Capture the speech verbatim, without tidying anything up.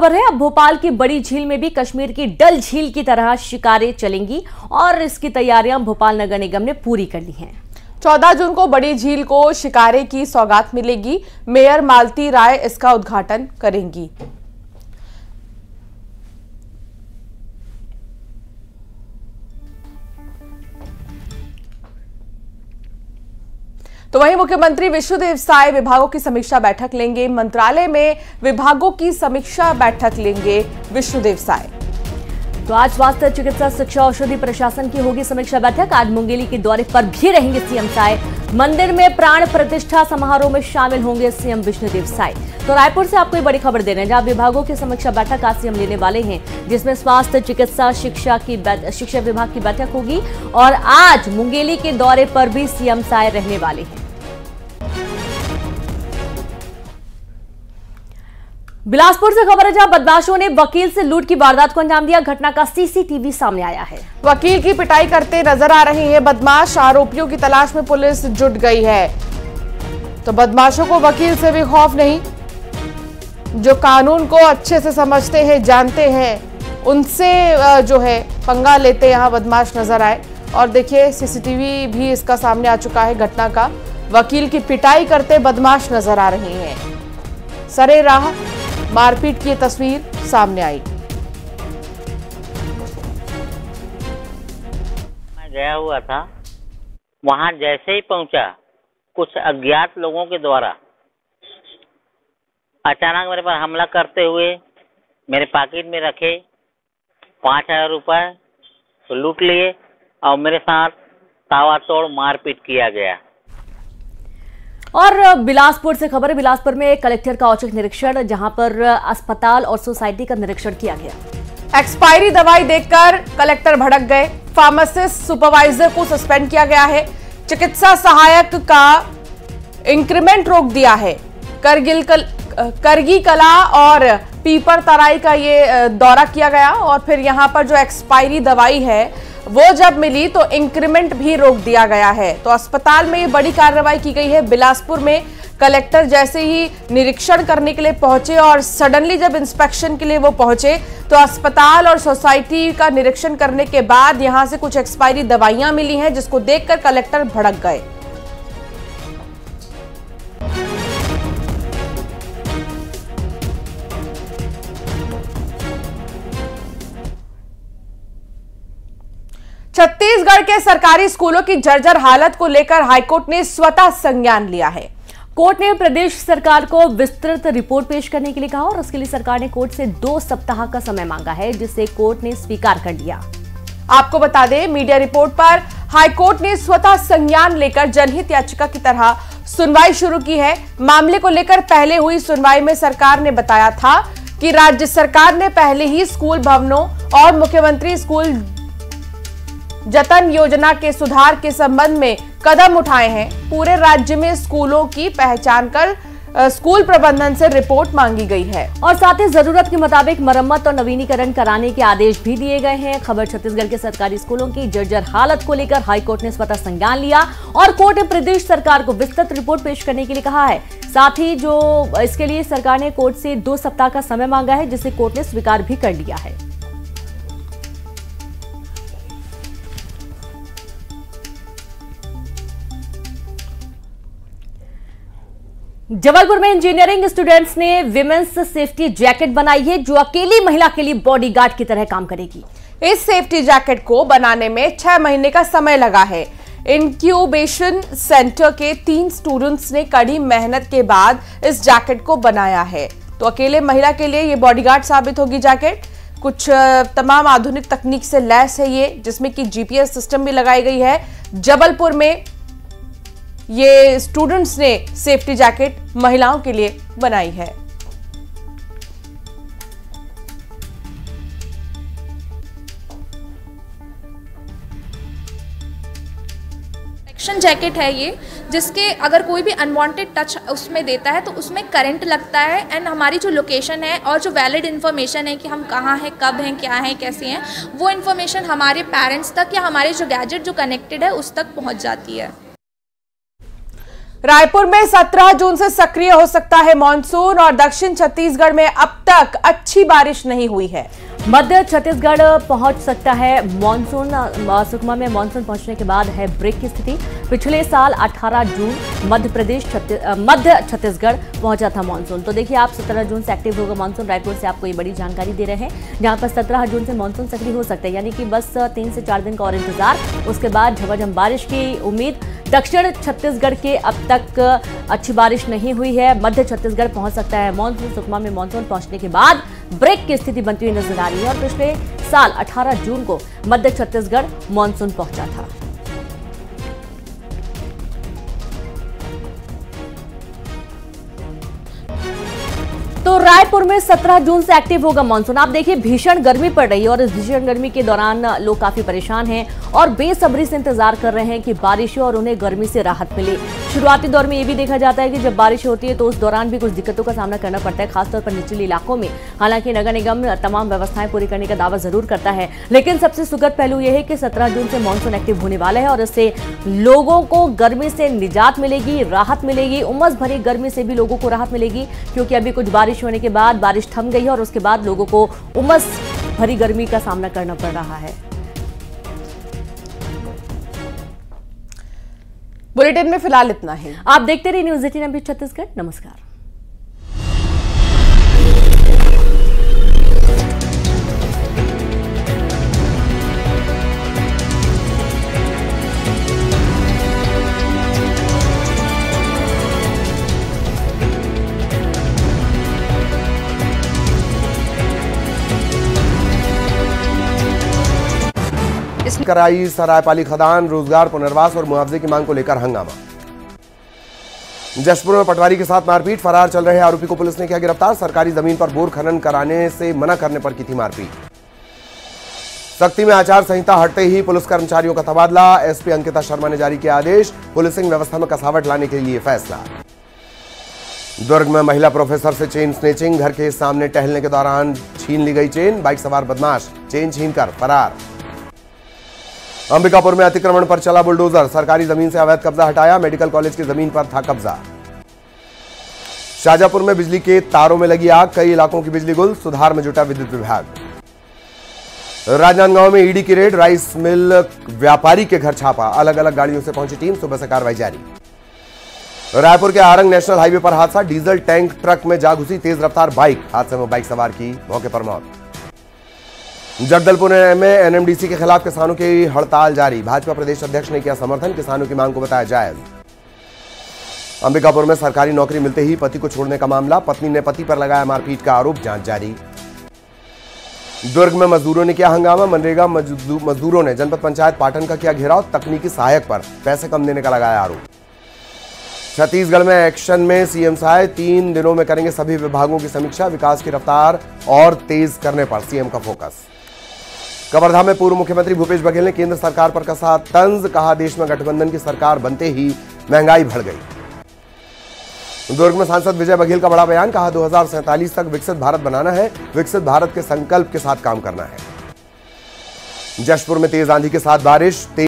खबर है। अब भोपाल की बड़ी झील में भी कश्मीर की डल झील की तरह शिकारें चलेंगी और इसकी तैयारियां भोपाल नगर निगम ने पूरी कर ली हैं। चौदह जून को बड़ी झील को शिकारे की सौगात मिलेगी। मेयर मालती राय इसका उद्घाटन करेंगी। तो वहीं मुख्यमंत्री विष्णुदेव साय विभागों की समीक्षा बैठक लेंगे। मंत्रालय में विभागों की समीक्षा बैठक लेंगे विष्णुदेव साय। तो आज स्वास्थ्य, चिकित्सा, शिक्षा, औषधि, प्रशासन की होगी समीक्षा बैठक। आज मुंगेली के दौरे पर भी रहेंगे सीएम साय। मंदिर में प्राण प्रतिष्ठा समारोह में शामिल होंगे सीएम विष्णुदेव साय। तो रायपुर से आपको ये बड़ी खबर दे रहे हैं, जहां विभागों की समीक्षा बैठक आज सीएम लेने वाले हैं, जिसमें स्वास्थ्य, चिकित्सा, शिक्षा की शिक्षा विभाग की बैठक होगी और आज मुंगेली के दौरे पर भी सीएम साय रहने वाले हैं। बिलासपुर से खबर है, जहां बदमाशों ने वकील से लूट की वारदात को अंजाम दिया। घटना का सीसीटीवी सामने आया है। वकील की पिटाई करते नजर आ रहे हैं बदमाश। आरोपियों की तलाश में पुलिस जुट गई है। तो बदमाशों को वकील से भी खौफ नहीं। जो कानून को अच्छे से समझते हैं, जानते हैं, उनसे जो है पंगा लेते यहाँ बदमाश नजर आए। और देखिए, सीसीटीवी भी इसका सामने आ चुका है घटना का। वकील की पिटाई करते बदमाश नजर आ रहे हैं। सरे राह मारपीट की तस्वीर सामने आई। मैं गया हुआ था, वहां जैसे ही पहुंचा कुछ अज्ञात लोगों के द्वारा अचानक मेरे पर हमला करते हुए मेरे पॉकेट में रखे पाँच हजार रुपये लूट लिए और मेरे साथ तावातोड़ मारपीट किया गया। और बिलासपुर से खबर है, बिलासपुर में कलेक्टर का औचक निरीक्षण, जहां पर अस्पताल और सोसाइटी का निरीक्षण किया गया। एक्सपायरी दवाई देखकर कलेक्टर भड़क गए। फार्मासिस्ट सुपरवाइजर को सस्पेंड किया गया है। चिकित्सा सहायक का इंक्रीमेंट रोक दिया है। करगिल कल, करगी कला और पीपर तराई का ये दौरा किया गया और फिर यहाँ पर जो एक्सपायरी दवाई है वो जब मिली तो इंक्रीमेंट भी रोक दिया गया है। तो अस्पताल में ये बड़ी कार्रवाई की गई है। बिलासपुर में कलेक्टर जैसे ही निरीक्षण करने के लिए पहुंचे और सडनली जब इंस्पेक्शन के लिए वो पहुंचे तो अस्पताल और सोसाइटी का निरीक्षण करने के बाद यहां से कुछ एक्सपायरी दवाइयां मिली हैं, जिसको देखकर कलेक्टर भड़क गए। छत्तीसगढ़ के सरकारी स्कूलों की जर्जर हालत को लेकर हाईकोर्ट ने स्वतः संज्ञान लिया है। कोर्ट ने प्रदेश सरकार को विस्तृत रिपोर्ट पेश करने के लिए कहा और उसके लिए सरकार ने कोर्ट से दो सप्ताह का समय मांगा है, जिसे कोर्ट ने स्वीकार कर लिया। आपको बता दें, मीडिया रिपोर्ट पर हाईकोर्ट ने स्वतः संज्ञान लेकर जनहित याचिका की तरह सुनवाई शुरू की है। मामले को लेकर पहले हुई सुनवाई में सरकार ने बताया था कि राज्य सरकार ने पहले ही स्कूल भवनों और मुख्यमंत्री स्कूल जतन योजना के सुधार के संबंध में कदम उठाए हैं। पूरे राज्य में स्कूलों की पहचान कर स्कूल प्रबंधन से रिपोर्ट मांगी गई है और साथ ही जरूरत के मुताबिक मरम्मत और नवीनीकरण कराने के आदेश भी दिए गए हैं। खबर छत्तीसगढ़ के सरकारी स्कूलों की जर्जर हालत को लेकर हाईकोर्ट ने स्वतः संज्ञान लिया और कोर्ट ने प्रदेश सरकार को विस्तृत रिपोर्ट पेश करने के लिए कहा है। साथ ही जो इसके लिए सरकार ने कोर्ट से दो सप्ताह का समय मांगा है, जिसे कोर्ट ने स्वीकार भी कर लिया है। जबलपुर में इंजीनियरिंग स्टूडेंट्स ने विमेन्स सेफ्टी जैकेट बनाई है, जो अकेली महिला के लिए बॉडीगार्ड की तरह काम करेगी। इस सेफ्टी जैकेट को बनाने में छह महीने का समय लगा है। इंक्यूबेशन सेंटर के तीन स्टूडेंट्स ने कड़ी मेहनत के बाद इस जैकेट को बनाया है। तो अकेले महिला के लिए ये बॉडीगार्ड साबित होगी जैकेट। कुछ तमाम आधुनिक तकनीक से लैस है ये, जिसमें कि जीपीएस सिस्टम भी लगाई गई है। जबलपुर में ये स्टूडेंट्स ने सेफ्टी जैकेट महिलाओं के लिए बनाई है। एक्शन जैकेट है ये, जिसके अगर कोई भी अनवांटेड टच उसमें देता है तो उसमें करंट लगता है एंड हमारी जो लोकेशन है और जो वैलिड इन्फॉर्मेशन है कि हम कहाँ हैं, कब हैं, क्या हैं, कैसे हैं, वो इन्फॉर्मेशन हमारे पेरेंट्स तक या हमारे जो गैजेट जो कनेक्टेड है उस तक पहुँच जाती है। रायपुर में सत्रह जून से सक्रिय हो सकता है मानसून और दक्षिण छत्तीसगढ़ में अब तक अच्छी बारिश नहीं हुई है। मध्य छत्तीसगढ़ पहुंच सकता है मानसून। सुकमा में मानसून पहुंचने के बाद है ब्रेक की स्थिति। पिछले साल अठारह जून मध्य प्रदेश मध्य छत्तीसगढ़ पहुंचा था मानसून। तो देखिए आप सत्रह जून से एक्टिव होगा मानसून। रायपुर से आपको ये बड़ी जानकारी दे रहे हैं, जहां पर सत्रह जून से मानसून सक्रिय हो सकता है, यानी कि बस तीन से चार दिन का और इंतजार, उसके बाद झमाझम बारिश की उम्मीद। दक्षिण छत्तीसगढ़ के अब तक अच्छी बारिश नहीं हुई है। मध्य छत्तीसगढ़ पहुंच सकता है मानसून। सुकमा में मानसून पहुंचने के बाद ब्रेक की स्थिति बनती हुई नजर आ रही है और पिछले साल अठारह जून को मध्य छत्तीसगढ़ मानसून पहुंचा था। तो रायपुर में सत्रह जून से एक्टिव होगा मानसून। आप देखिए भीषण गर्मी पड़ रही है और इस भीषण गर्मी के दौरान लोग काफी परेशान हैं और बेसब्री से इंतजार कर रहे हैं कि बारिश हो और उन्हें गर्मी से राहत मिले। शुरुआती दौर में ये भी देखा जाता है कि जब बारिश होती है तो उस दौरान भी कुछ दिक्कतों का सामना करना पड़ता है, खासतौर पर निचले इलाकों में। हालांकि नगर निगम तमाम व्यवस्थाएं पूरी करने का दावा जरूर करता है, लेकिन सबसे सुखद पहलू यह है कि सत्रह जून से मानसून एक्टिव होने वाला है और इससे लोगों को गर्मी से निजात मिलेगी, राहत मिलेगी। उमस भरी गर्मी से भी लोगों को राहत मिलेगी, क्योंकि अभी कुछ बारिश होने के बाद बारिश थम गई है और उसके बाद लोगों को उमस भरी गर्मी का सामना करना पड़ रहा है। बुलेटिन में फिलहाल इतना ही। आप देखते रहिए न्यूज़ एटीन एमपी छत्तीसगढ़। नमस्कार। कराई सरायपाली खदान, रोजगार पुनर्वास और मुआवजे की मांग को लेकर हंगामा। जशपुर में पटवारी के साथ मारपीट, फरार चल रहे आरोपी को पुलिस ने किया गिरफ्तार। सरकारी जमीन पर बोर खनन कराने से मना करने पर की थी मारपीट। सख्ती में आचार संहिता हटते ही पुलिस कर्मचारियों का तबादला, एसपी अंकिता शर्मा ने जारी किया आदेश। पुलिसिंग व्यवस्था में कसावट लाने के लिए फैसला। दुर्ग में महिला प्रोफेसर से चेन स्नेचिंग, घर के सामने टहलने के दौरान छीन ली गई चेन। बाइक सवार बदमाश चेन छीन कर फरार। अंबिकापुर में अतिक्रमण पर चला बुलडोजर, सरकारी जमीन से अवैध कब्जा हटाया। मेडिकल कॉलेज की जमीन पर था कब्जा। शाजापुर में बिजली के तारों में लगी आग, कई इलाकों की बिजली गुल, सुधार में जुटा विद्युत विभाग। राजनांदगांव में ईडी की रेड, राइस मिल व्यापारी के घर छापा, अलग अलग गाड़ियों से पहुंची टीम, सुबह से कार्रवाई जारी। रायपुर के आरंग नेशनल हाईवे पर हादसा, डीजल टैंक ट्रक में जा घुसी तेज रफ्तार बाइक, हादसे में बाइक सवार की मौके पर मौत। जगदलपुर में एन एम डी सी के खिलाफ किसानों की हड़ताल जारी, भाजपा प्रदेश अध्यक्ष ने किया समर्थन, किसानों की मांग को बताया जायज। अंबिकापुर में सरकारी नौकरी मिलते ही पति को छोड़ने का मामला, पत्नी ने पति पर लगाया मारपीट का आरोप, जांच जारी। दुर्ग में मजदूरों ने किया हंगामा, मनरेगा मजदूरों ने जनपद पंचायत पाटन का किया घेराव, तकनीकी सहायक पर पैसे कम देने का लगाया आरोप। छत्तीसगढ़ में एक्शन में सीएम साय, तीन दिनों में करेंगे सभी विभागों की समीक्षा, विकास की रफ्तार और तेज करने पर सीएम का फोकस। कवर्धा में पूर्व मुख्यमंत्री भूपेश बघेल ने केंद्र सरकार पर कसा तंज, कहा देश में गठबंधन की सरकार बनते ही महंगाई बढ़ गई। दुर्ग में सांसद विजय बघेल का बड़ा बयान, कहा दो हजार सैंतालीस तक विकसित भारत बनाना है, विकसित भारत के संकल्प के साथ काम करना है। जशपुर में तेज आंधी के साथ बारिश।